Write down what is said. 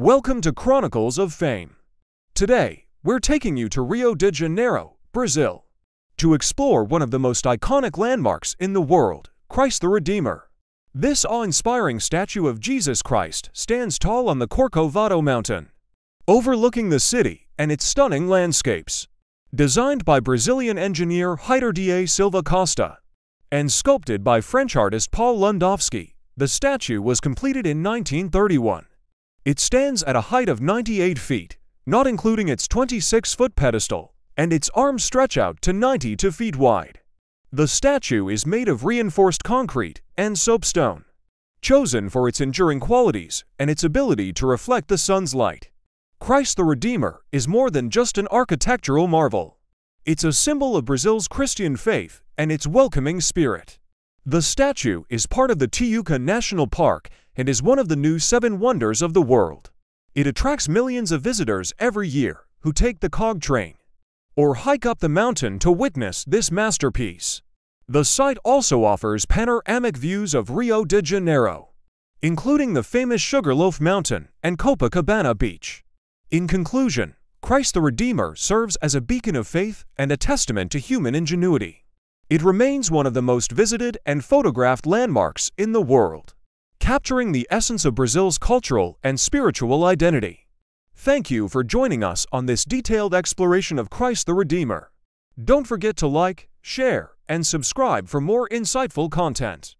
Welcome to Chronicles of Fame. Today, we're taking you to Rio de Janeiro, Brazil, to explore one of the most iconic landmarks in the world, Christ the Redeemer. This awe-inspiring statue of Jesus Christ stands tall on the Corcovado Mountain, overlooking the city and its stunning landscapes. Designed by Brazilian engineer Heitor da Silva Costa and sculpted by French artist Paul Landowski, the statue was completed in 1931. It stands at a height of 98 feet, not including its 26-foot pedestal, and its arms stretch out to 92 feet wide. The statue is made of reinforced concrete and soapstone, chosen for its enduring qualities and its ability to reflect the sun's light. Christ the Redeemer is more than just an architectural marvel. It's a symbol of Brazil's Christian faith and its welcoming spirit. The statue is part of the Tijuca National Park and is one of the new 7 wonders of the world. It attracts millions of visitors every year who take the cog train or hike up the mountain to witness this masterpiece. The site also offers panoramic views of Rio de Janeiro, including the famous Sugarloaf Mountain and Copacabana Beach. In conclusion, Christ the Redeemer serves as a beacon of faith and a testament to human ingenuity. It remains one of the most visited and photographed landmarks in the world, capturing the essence of Brazil's cultural and spiritual identity. Thank you for joining us on this detailed exploration of Christ the Redeemer. Don't forget to like, share, and subscribe for more insightful content.